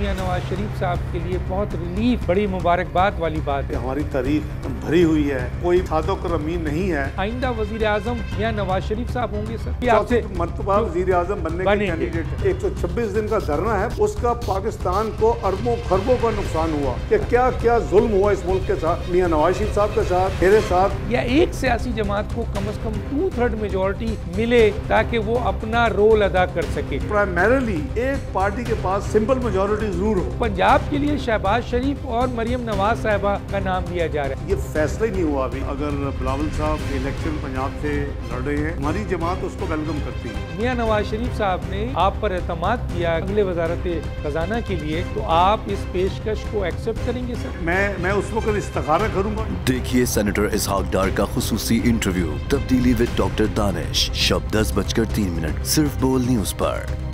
मियाँ नवाज शरीफ साहब के लिए बहुत रिलीफ, बड़ी मुबारकबाद वाली बात है। हमारी तारीख भरी हुई है, कोई खादो करमी नहीं है। आइंदा वजीर आजम मियाँ नवाज शरीफ साहब होंगे। सर आपसे मरतबा वजीर आजम बनने के कैंडिडेट। 126 दिन का धरना है, उसका पाकिस्तान को अरबों खरबों का नुकसान हुआ कि क्या क्या जुल्म हुआ इस मुल्क के साथ, मियाँ नवाज शरीफ साहब के साथ, मेरे साथ। या एक सियासी जमात को कम अज कम 2/3 मेजोरिटी मिले ताकि वो अपना रोल अदा कर सके। प्राइमरली एक पार्टी के पास सिंपल मेजोरिटी जरूर हो। पंजाब के लिए शहबाज शरीफ और मरियम नवाज साहिबा का नाम लिया जा रहा है। ये फैसला ही नहीं हुआ अभी। अगर बिलावल साहब इलेक्शन पंजाब से लड़ रहे हैं, हमारी जमात उसको वेलकम करती है। मियाँ नवाज शरीफ साहब ने आप पर एतमाद किया अगले वजारत खजाना के लिए, तो आप इस पेशकश को एक्सेप्ट करेंगे? सर मैं उस वक्त इस्तारा करूँगा। देखिए सेनेटर इसहाक डार का खुसूसी इंटरव्यू तब्दीली विद डॉक्टर दानिश शब 10:03 सिर्फ बोल न्यूज पर।